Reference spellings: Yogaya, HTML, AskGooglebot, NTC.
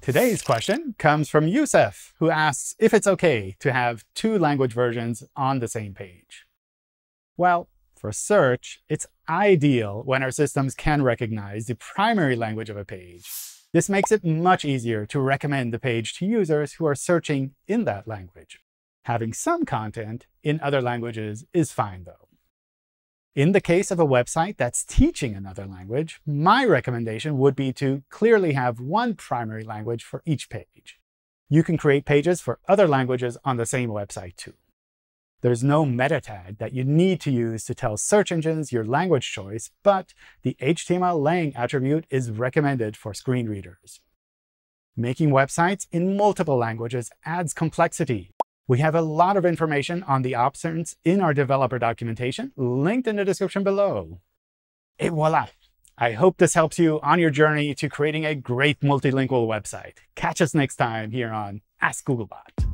Today's question comes from Youssef, who asks if it's okay to have two language versions on the same page. Well, for search, it's ideal when our systems can recognize the primary language of a page. This makes it much easier to recommend the page to users who are searching in that language. Having some content in other languages is fine, though. In the case of a website that's teaching another language, my recommendation would be to clearly have one primary language for each page. You can create pages for other languages on the same website, too. There's no meta tag that you need to use to tell search engines your language choice, but the HTML lang attribute is recommended for screen readers. Making websites in multiple languages adds complexity. We have a lot of information on the options in our developer documentation, linked in the description below. Et voila! I hope this helps you on your journey to creating a great multilingual website. Catch us next time here on Ask Googlebot.